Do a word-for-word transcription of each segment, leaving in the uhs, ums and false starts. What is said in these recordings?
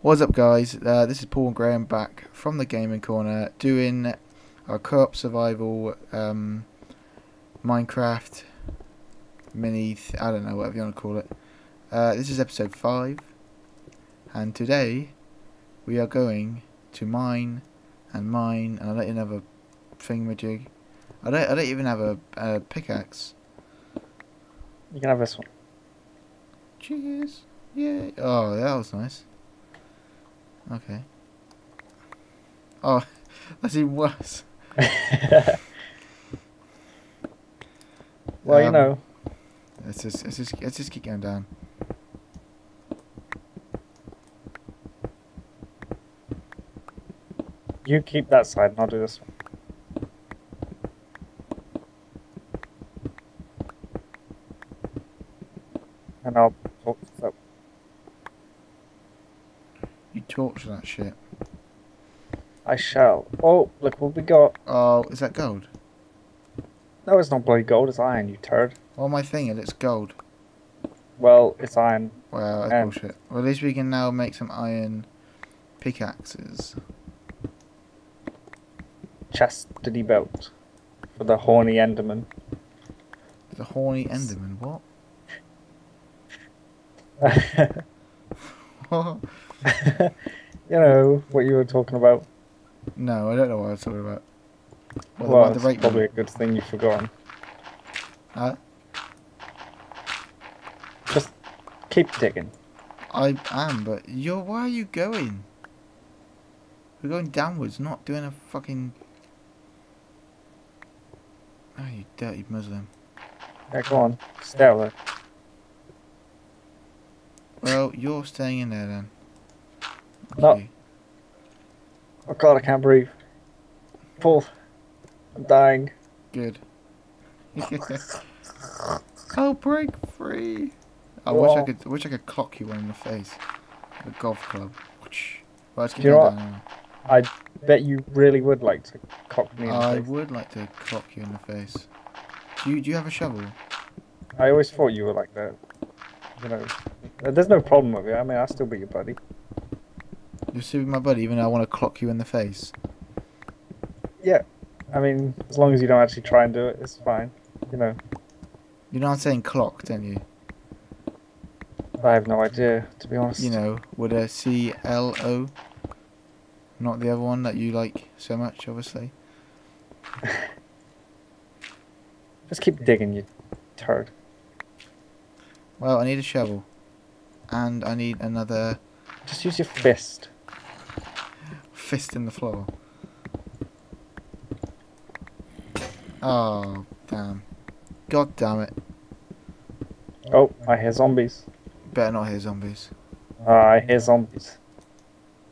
What's up, guys? Uh, this is Paul and Graham back from the Gaming Corner doing our co-op survival um, Minecraft mini, th I don't know, whatever you want to call it. Uh, this is episode five, and today we are going to mine and mine, and I don't even have a thingamajig. I don't, I don't even have a, a pickaxe. You can have this one. Cheers. Yeah. Oh, that was nice. Okay. Oh, that's even worse. Well, um, you know. Let's just, let's just, let's just keep going down. You keep that side, and I'll do this one. And I'll talk this up. Torture that shit. I shall. Oh, look what we got. Oh, is that gold? No, it's not bloody gold. It's iron, you turd. Well, my thing is, it's gold. Well, it's iron. Well, that's and... bullshit. Well, at least we can now make some iron pickaxes. Chastity belt for the horny Enderman. The horny Enderman. What? What? You know what you were talking about. No, I don't know what I was talking about. What, well, it's probably one? A good thing you've forgotten. Huh? Just keep digging. I am, but you're. Where are you going? We're going downwards, not doing a fucking. Oh, you dirty Muslim. Yeah, go on. Stay out there. Well, you're staying in there then. No. Oh god, I can't breathe. Paul, I'm dying. Good. I'll break free. I Whoa. wish I could. Wish I could clock you one in the face. The golf club. Well, you know down. I bet you really would like to clock me in the I face. I would like to clock you in the face. Do you? Do you have a shovel? I always thought you were like that. You know, there's no problem with it. I mean, I'll still be your buddy. You're still my buddy, even though I want to clock you in the face. Yeah, I mean, as long as you don't actually try and do it, it's fine. You know. You know I'm saying clock, don't you? I have no idea, to be honest. You know, with a C L O, not the other one that you like so much, obviously. Just keep digging, you turd. Well, I need a shovel, and I need another. Just use your fist. Fist in the floor. Oh, damn. God damn it. Oh, I hear zombies. Better not hear zombies. Uh, I hear zombies.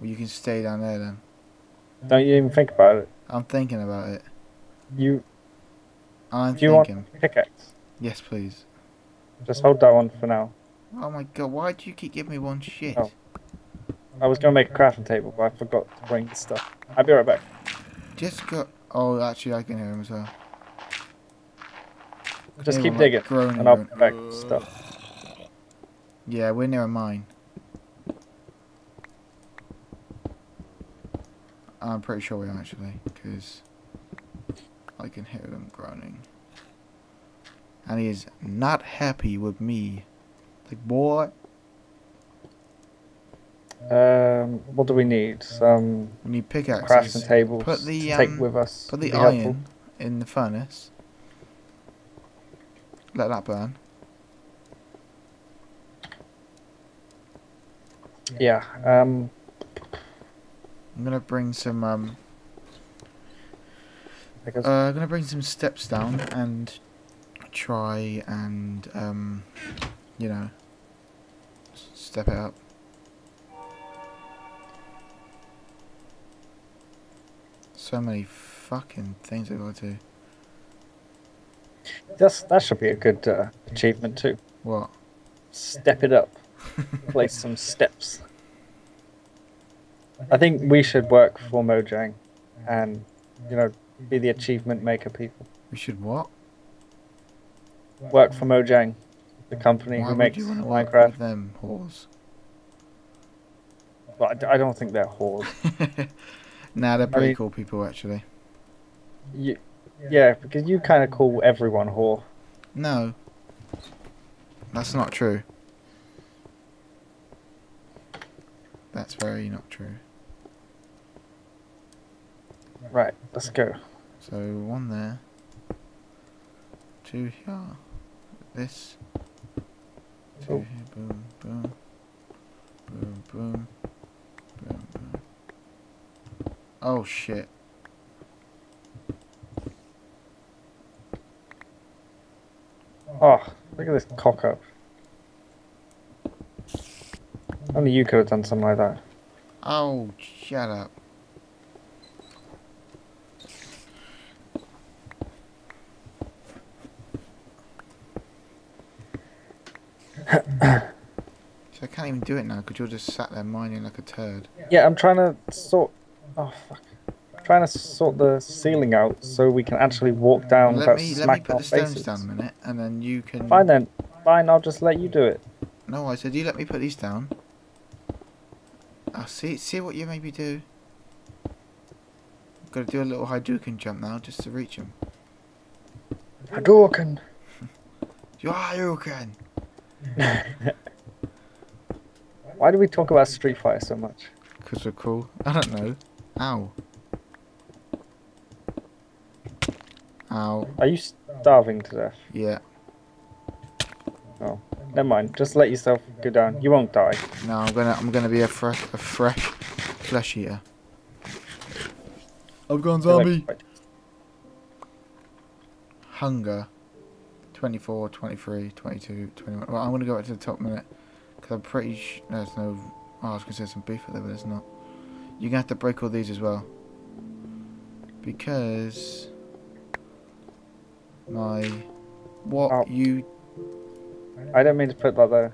Well, you can stay down there then. Don't you even think about it. I'm thinking about it. You... I'm Do you thinking. want a pickaxe? Yes, please. Just hold that one for now. Oh my god, why do you keep giving me one shit? Oh. I was going to make a crafting table, but I forgot to bring the stuff. I'll be right back. Just go... Oh, actually, I can hear him as well. Just keep digging, and I'll bring back the stuff. Yeah, we're near a mine. I'm pretty sure we are, actually, because I can hear him groaning. And he is not happy with me. Like, boy... Um, what do we need? Some we need pickaxes, crafting tables put the, to um, take with us. Put the iron helpful. in the furnace. Let that burn. Yeah. Um, I'm gonna bring some. Um, uh, I'm gonna bring some steps down and try and um, you know, step it up. So many fucking things I got to do. That's, that should be a good uh, achievement too. What? Step it up. Place some steps. I think we should work for Mojang and, you know, be the achievement maker people. We should what? Work for Mojang, the company Why who makes Minecraft. Why would you want to work with them, whores? But I don't think they're whores. Nah, they're pretty I mean, cool people, actually. You, yeah, because you kind of call everyone whore. No. That's not true. That's very not true. Right, let's go. So, one there. Two here. This. Two oh. here. Boom, boom. Boom, boom. Boom, boom. Oh, shit. Oh, look at this cock up. Only you could have done something like that. Oh, shut up. So I can't even do it now because you're just sat there mining like a turd. Yeah, I'm trying to sort. Oh fuck! I'm trying to sort the ceiling out so we can actually walk down let without me, smacking let me put our the stones faces. Down a minute, and then you can. Fine then. Fine, I'll just let you do it. No, I said you let me put these down. I'll see. See what you maybe do. I've got to do a little Hydrocon jump now just to reach him. Hydrocon. You're Hydrocon. Why do we talk about Street Fighter so much? Because we're cool. I don't know. Ow. Ow. Are you starving to death? Yeah. Oh, never mind. Just let yourself go down. You won't die. No, I'm gonna. I'm gonna be a fresh, a fresh flesh eater. I've gone zombie. Hunger. twenty-four, twenty-three, twenty-two, twenty-one. Well, I'm going to go back to the top minute. Because I'm pretty sure there's no... Oh, I was going to say some beef there, but it's not. You're going to have to break all these as well. Because... My... What oh. you... I don't mean to put that there.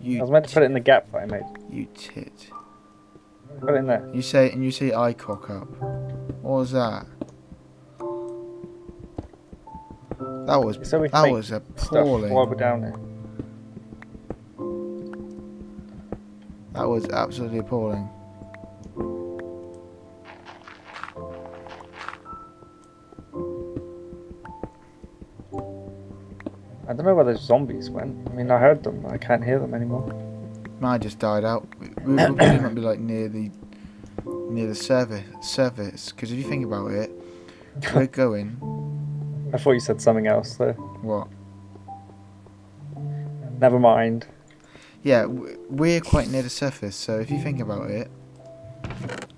You I was meant to put it in the gap that I made. You tit. Put it in there. You say... And you say I cock up. What was that? That was so we that was appalling. While we're down here. That was absolutely appalling. I don't know where those zombies went. I mean, I heard them, but I can't hear them anymore. I just died out. We, we, we might be like near the near the service service because if you think about it, we're going. I thought you said something else there. What? Never mind. Yeah, we're quite near the surface, so if you think about it,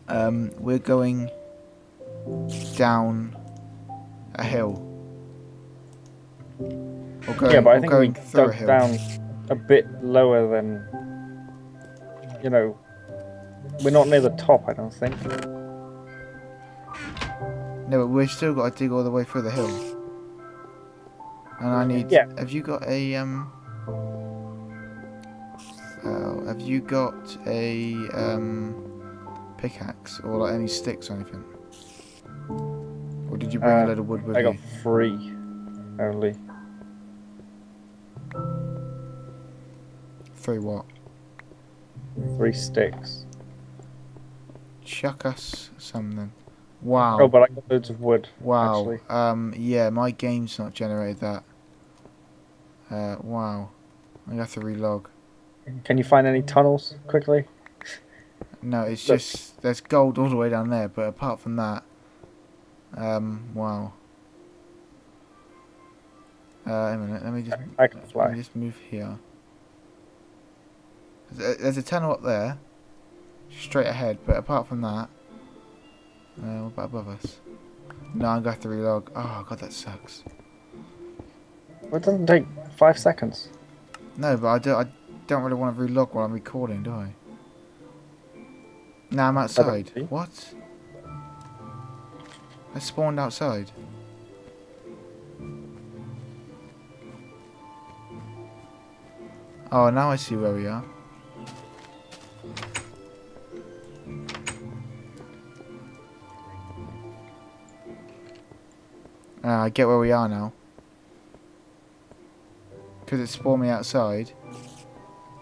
um, we're going down a hill. Or going, yeah, but I think we dug a down a bit lower than, you know, we're not near the top, I don't think. No, but we've still got to dig all the way through the hill. And I need. Yeah. Have you got a um? Uh, have you got a um pickaxe or like any sticks or anything? Or did you bring uh, a load of wood with I you? I got three only. Three what? Three sticks. Chuck us some then. Wow. Oh, but I got loads of wood. Wow. Actually. Um. Yeah, my game's not generated that. Uh. Wow. I have to relog. Can you find any tunnels quickly? No, it's Look. just there's gold all the way down there, but apart from that, um. Wow. Uh. Hang on a minute. Let me just. I can fly. Let me just move here. There's a tunnel up there, straight ahead. But apart from that. Uh, what about above us? No, I'm going to have to relog. Oh, God, that sucks. Well, it doesn't take five seconds. No, but I, do, I don't really want to relog while I'm recording, do I? No, I'm outside. What? I spawned outside. Oh, now I see where we are. Uh, I get where we are now. Because it spawned me outside.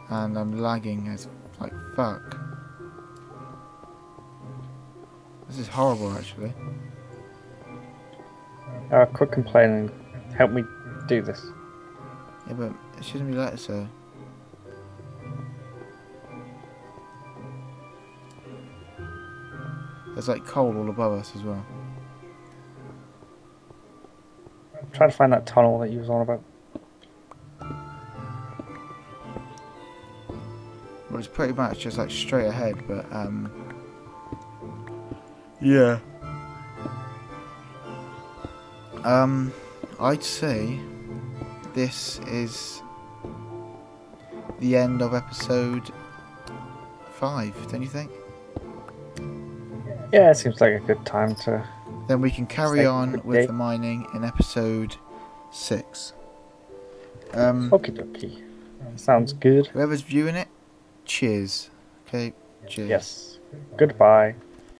And I'm lagging as like fuck. This is horrible, actually. Oh, I could complain and help me do this. Yeah, but it shouldn't be like so. There's like coal all above us as well. I'm trying to find that tunnel that you was on about. Well, it's pretty much just like straight ahead, but um... yeah. Um, I'd say this is the end of episode five, don't you think? Yeah, it seems like a good time to... Then we can carry on with the mining in episode six. Um, Okie dokie. Sounds good. Whoever's viewing it, cheers. Okay, cheers. Yes. Goodbye.